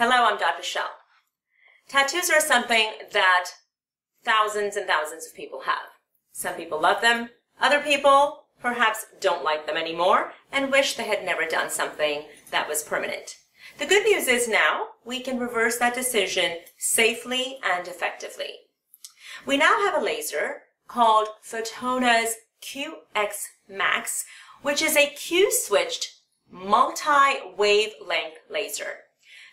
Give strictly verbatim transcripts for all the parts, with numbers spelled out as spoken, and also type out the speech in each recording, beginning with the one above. Hello, I'm Doctor Shell. Tattoos are something that thousands and thousands of people have. Some people love them, other people perhaps don't like them anymore and wish they had never done something that was permanent. The good news is now we can reverse that decision safely and effectively. We now have a laser called Fotona's Q X Max, which is a Q-switched multi-wavelength laser.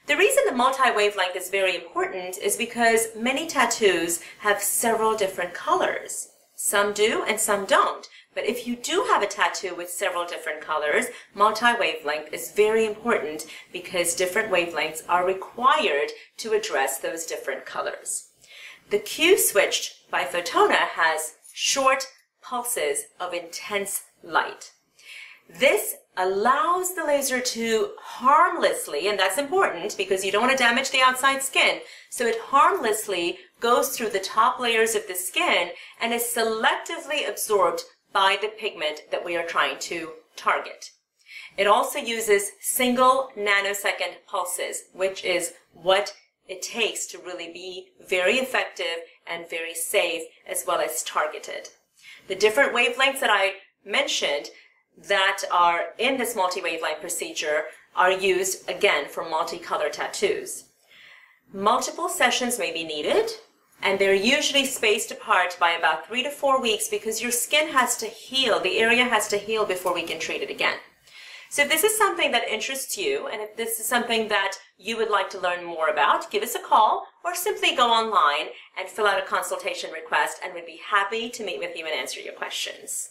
The reason the multi-wavelength is very important is because many tattoos have several different colors. Some do and some don't, but if you do have a tattoo with several different colors, multi-wavelength is very important because different wavelengths are required to address those different colors. The Q-switched by Fotona has short pulses of intense light. This allows the laser to harmlessly, and that's important because you don't want to damage the outside skin, so it harmlessly goes through the top layers of the skin and is selectively absorbed by the pigment that we are trying to target. It also uses single nanosecond pulses, which is what it takes to really be very effective and very safe as well as targeted. The different wavelengths that I mentioned that are in this multi-wavelength procedure are used, again, for multicolor tattoos. Multiple sessions may be needed, and they're usually spaced apart by about three to four weeks because your skin has to heal, the area has to heal before we can treat it again. So if this is something that interests you, and if this is something that you would like to learn more about, give us a call or simply go online and fill out a consultation request, and we'd be happy to meet with you and answer your questions.